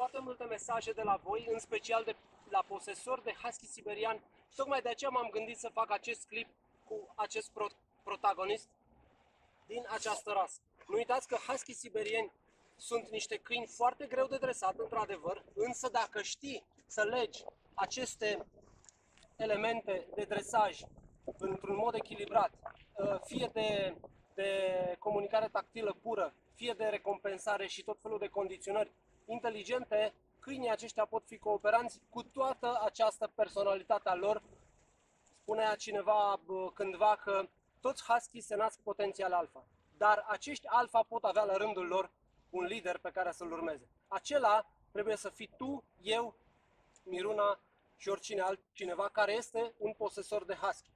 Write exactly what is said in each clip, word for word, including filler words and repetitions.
foarte multe mesaje de la voi, în special de la posesori de husky siberian. Tocmai de aceea m-am gândit să fac acest clip cu acest pro protagonist din această rasă. Nu uitați că husky siberieni sunt niște câini foarte greu de dresat, într-adevăr, însă dacă știi să legi aceste elemente de dresaj într-un mod echilibrat, fie de, de comunicare tactilă pură, fie de recompensare și tot felul de condiționări inteligente, câinii aceștia pot fi cooperanți cu toată această personalitate a lor. Spunea cineva cândva că toți husky se nasc potențial alfa, dar acești alfa pot avea la rândul lor un lider pe care să-l urmeze. Acela trebuie să fii tu, eu, Miruna și oricine altcineva care este un posesor de husky.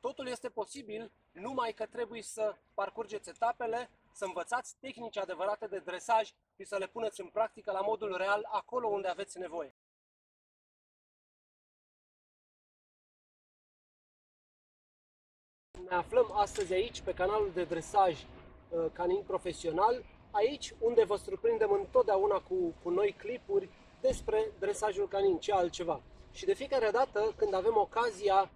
Totul este posibil, numai că trebuie să parcurgeți etapele, să învățați tehnici adevărate de dresaj și să le puneți în practică la modul real, acolo unde aveți nevoie. Ne aflăm astăzi aici, pe canalul de dresaj canin profesional, aici unde vă surprindem întotdeauna cu, cu noi clipuri despre dresajul canin, ce altceva. Și de fiecare dată, când avem ocazia,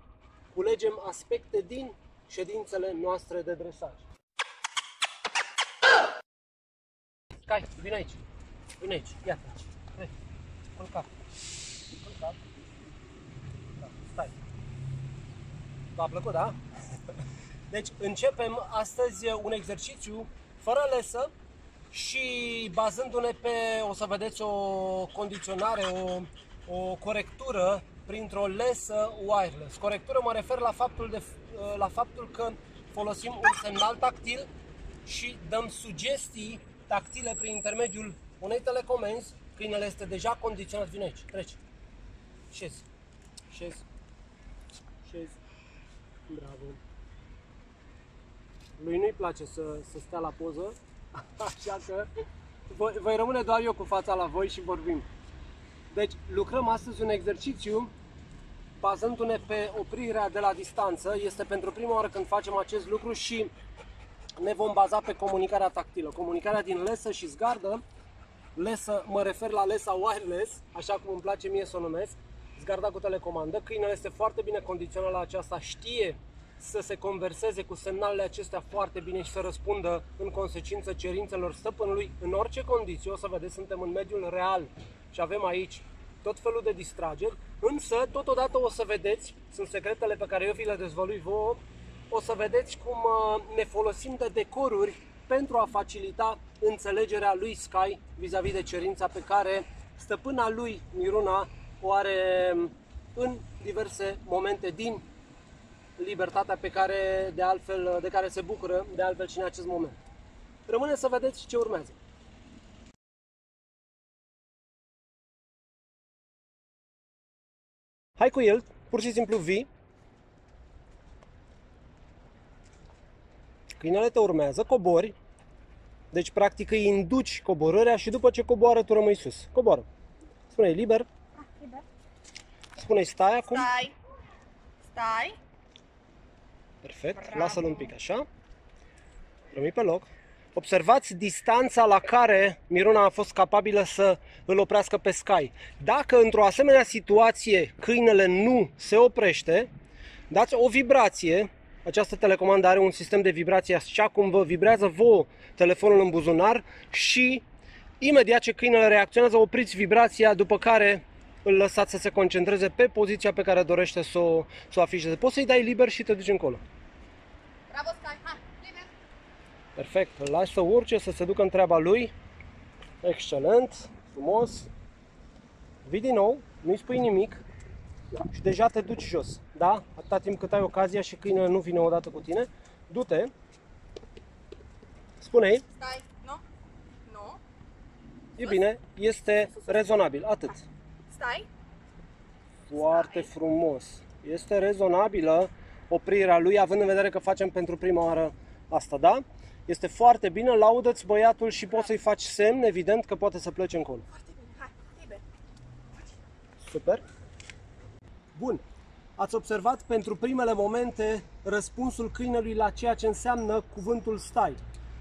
culegem aspecte din ședințele noastre de dresaj. Sky, vin aici, vin aici, iată, vin, în cap, în cap, stai. V-a plăcut, da? Deci începem astăzi un exercițiu fără lesă și bazându-ne pe, o să vedeți, o condiționare, o, o corectură printr-o lesă wireless. Corectură mă refer la faptul, de, la faptul că folosim un semnal tactil și dăm sugestii tactile prin intermediul unei telecomenzi. Câinele este deja condiționat. Vine aici, treci. Șezi, șezi, șezi. Bravo. Lui nu-i place să, să stea la poză, așa că voi, voi rămâne doar eu cu fața la voi și vorbim. Deci lucrăm astăzi un exercițiu bazându-ne pe oprirea de la distanță. Este pentru prima oară când facem acest lucru și ne vom baza pe comunicarea tactilă. Comunicarea din lesă și zgardă. Lesă, mă refer la lesa wireless, așa cum îmi place mie să o numesc. Zgarda cu telecomandă. Câinele este foarte bine condiționat la aceasta, știe să se converseze cu semnalele acestea foarte bine și să răspundă în consecință cerințelor stăpânului în orice condiție. O să vedeți, suntem în mediul real și avem aici tot felul de distrageri, însă totodată o să vedeți, sunt secretele pe care eu vi le dezvălui vouă, o să vedeți cum ne folosim de decoruri pentru a facilita înțelegerea lui Sky vis-a-vis de cerința pe care stăpâna lui Miruna o are în diverse momente din libertatea pe care, de altfel, de care se bucură de altfel și în acest moment. Rămâne să vedeți ce urmează. Hai cu el, pur și simplu vii. Câinele te urmează, cobori. Deci practic îi induci coborârea și după ce coboară tu rămâi sus. Coboară. Spune-i liber. Ah, liber. Spune-i stai acum. Stai. Stai. Perfect, lasă-l un pic așa. Rămâi pe loc. Observați distanța la care Miruna a fost capabilă să îl oprească pe Sky. Dacă într-o asemenea situație câinele nu se oprește, dați o vibrație. Această telecomandă are un sistem de vibrație, așa cum vă vibrează vouă telefonul în buzunar, și imediat ce câinele reacționează, opriți vibrația, după care îl lăsați să se concentreze pe poziția pe care dorește să o, să o afișeze. Poți să-i dai liber și te duci încolo. Bravo, Sky! Ha, liber! Perfect. Îl lași să urce, să se ducă în treaba lui. Excelent, frumos. Vii din nou, nu-i spui nimic și deja te duci jos. Da? Atâta timp cât ai ocazia și câinele nu vine odată cu tine. Du-te. Spune-i. Stai, nu? Nu. E bine, este rezonabil. Atât. Stai. Foarte Stai. frumos. Este rezonabilă oprirea lui, având în vedere că facem pentru prima oară asta, da? Este foarte bine, laudă-ți băiatul și poți să-i faci semn, evident, că poate să plece încolo. Foarte bine. Hai, liber. Super. Bun. Ați observat pentru primele momente răspunsul câinelui la ceea ce înseamnă cuvântul stai.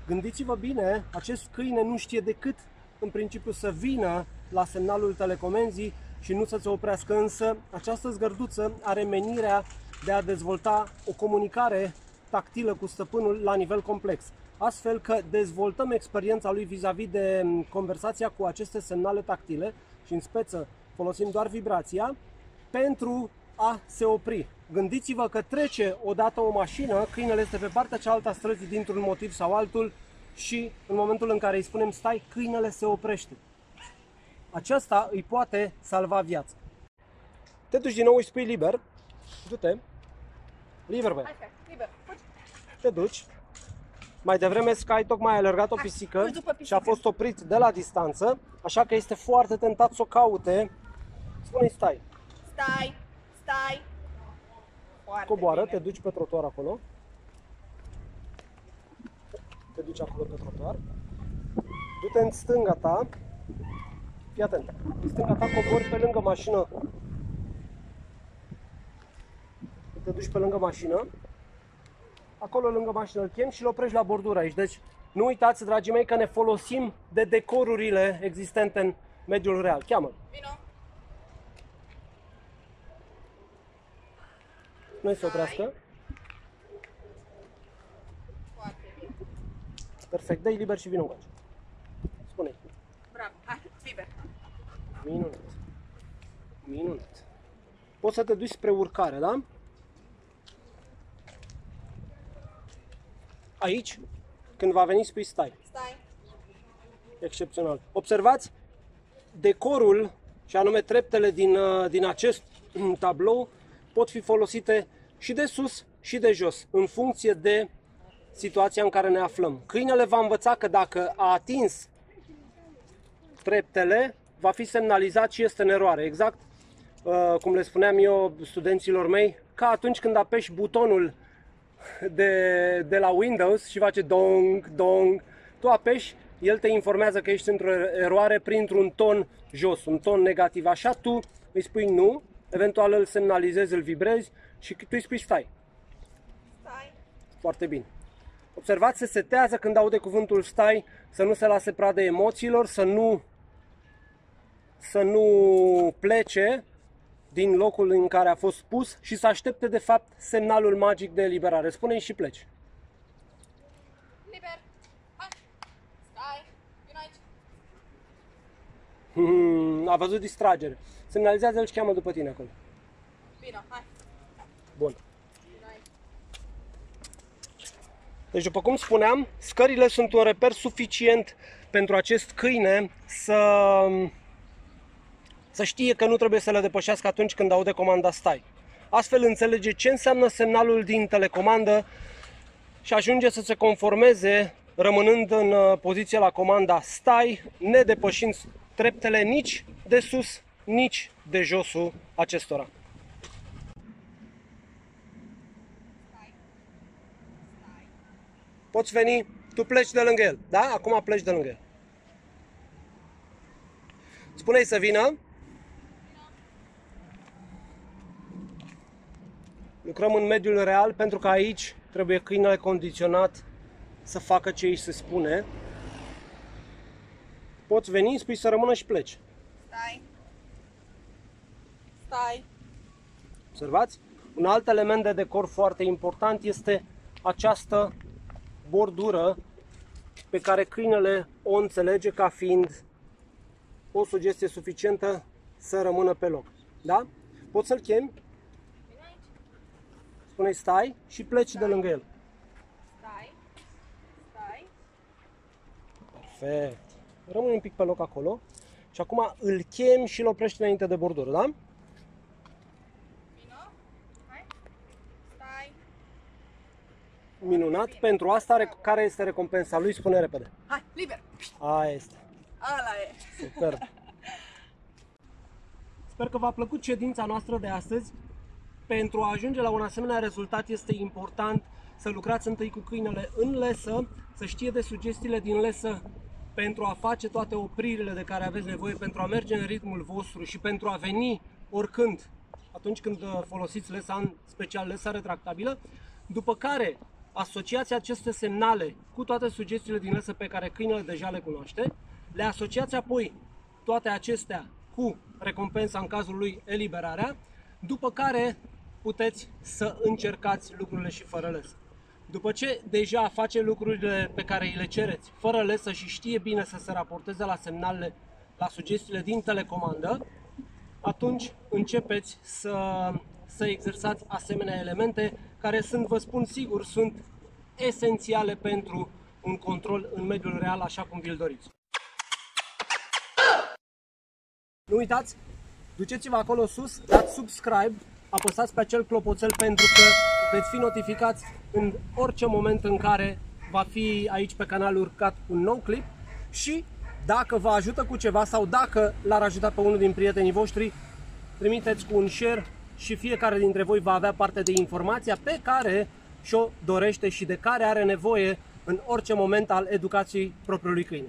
Gândiți-vă bine, acest câine nu știe decât în principiu să vină la semnalul telecomenzii și nu să se oprească, însă această zgârduță are menirea de a dezvolta o comunicare tactilă cu stăpânul la nivel complex, astfel că dezvoltăm experiența lui vis-a-vis de conversația cu aceste semnale tactile și în speță folosim doar vibrația pentru a se opri. Gândiți-vă că trece odată o mașină, câinele este pe partea cealaltă a străzii dintr-un motiv sau altul și în momentul în care îi spunem stai, câinele se oprește. Aceasta îi poate salva viața. Te duci din nou și spui liber. Du-te. Liber, băi. Te duci. Mai devreme Sky tocmai a alergat o pisică, hai, pisică și a fost oprit de la distanță, așa că este foarte tentat să o caute. Spune-i stai. Stai, stai. Foarte coboară, bine. Te duci pe trotuar acolo. Te duci acolo pe trotuar. Du-te în stânga ta. Fii atent. În stânga ta cobori pe lângă mașină. Te duci pe lângă mașină. Acolo lângă mașină îl chem și îl oprești la bordură aici. Deci nu uitați, dragii mei, că ne folosim de decorurile existente în mediul real. Cheamă-l. Vino. Nu se oprească. Perfect, dă-i liber și vino încoace. Spune-i. Bravo, hai, liber. Minunat. Minunat. Poți să te duci spre urcare, da? Aici, când va veni, spui stai. Stai. Excepțional. Observați decorul, și anume treptele din, din acest tablou, pot fi folosite și de sus și de jos, în funcție de situația în care ne aflăm. Câinele va învăța că dacă a atins treptele, va fi semnalizat și este în eroare. Exact cum le spuneam eu studenților mei, ca atunci când apeși butonul De, de la Windows și face dong, dong, tu apeși, el te informează că ești într-o eroare printr-un ton jos, un ton negativ, așa tu îi spui nu, eventual îl semnalizezi, îl vibrezi și tu îi spui stai. Stai. Foarte bine. Observați, se setează când aude cuvântul stai, să nu se lase pradă emoțiilor, să nu, să nu plece din locul în care a fost pus și să aștepte, de fapt, semnalul magic de eliberare. Spune-i și pleci. Liber. Hai. Stai. Vino aici. Hmm, a văzut distragere. Semnalizează-l și cheamă după tine acolo. Vino, hai. Bun. Deci, după cum spuneam, scările sunt un reper suficient pentru acest câine să... să știe că nu trebuie să le depășească atunci când aude comanda stai. Astfel înțelege ce înseamnă semnalul din telecomandă și ajunge să se conformeze rămânând în poziție la comanda stai, nedepășind treptele nici de sus, nici de josul acestora. Poți veni, tu pleci de lângă el, da? Acum pleci de lângă el. Spune-i să vină. Lucrăm în mediul real pentru că aici trebuie câinele condiționat să facă ce îi se spune. Poți veni, spui să rămână și pleci. Stai. Stai. Observați? Un alt element de decor foarte important este această bordură pe care câinele o înțelege ca fiind o sugestie suficientă să rămână pe loc. Da? Poți să-l chemi? Spune-i stai și pleci stai. De lângă el. Stai, stai. Perfect. Rămâi un pic pe loc acolo și acum îl chem și îl oprești înainte de bordură, da? Vino. Hai. Stai. Minunat. Bine. Pentru asta are, care este recompensa lui? Spune repede. Hai, liber. Aia este. Ala e. Super. Sper că v-a plăcut ședința noastră de astăzi. Pentru a ajunge la un asemenea rezultat este important să lucrați întâi cu câinele în lesă, să știe de sugestiile din lesă pentru a face toate opririle de care aveți nevoie, pentru a merge în ritmul vostru și pentru a veni oricând atunci când folosiți lesa, în special lesa retractabilă, după care asociați aceste semnale cu toate sugestiile din lesă pe care câinele deja le cunoaște, Le asociați apoi toate acestea cu recompensa în cazul lui eliberarea, după care puteți să încercați lucrurile și fără lesă. După ce deja face lucrurile pe care îi le cereți fără lesă și știe bine să se raporteze la semnalele, la sugestiile din telecomandă, atunci începeți să, să exersați asemenea elemente care sunt, vă spun sigur, sunt esențiale pentru un control în mediul real așa cum vi-l doriți. Nu uitați, duceți-vă acolo sus, dați subscribe, apăsați pe acel clopoțel pentru că veți fi notificați în orice moment în care va fi aici pe canal urcat un nou clip și dacă vă ajută cu ceva sau dacă l-ar ajuta pe unul din prietenii voștri, trimiteți cu un share și fiecare dintre voi va avea parte de informația pe care și-o dorește și de care are nevoie în orice moment al educației propriului câine.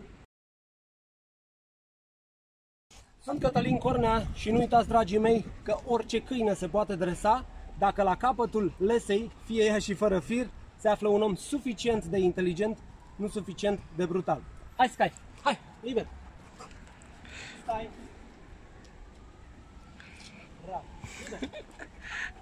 Sunt Cătălin Cornea și nu uitați, dragii mei, că orice câine se poate dresa dacă la capătul lesei, fie ea și fără fir, se află un om suficient de inteligent, nu suficient de brutal. Hai, Sky! Hai, liber! Stai! Bravo! Liber!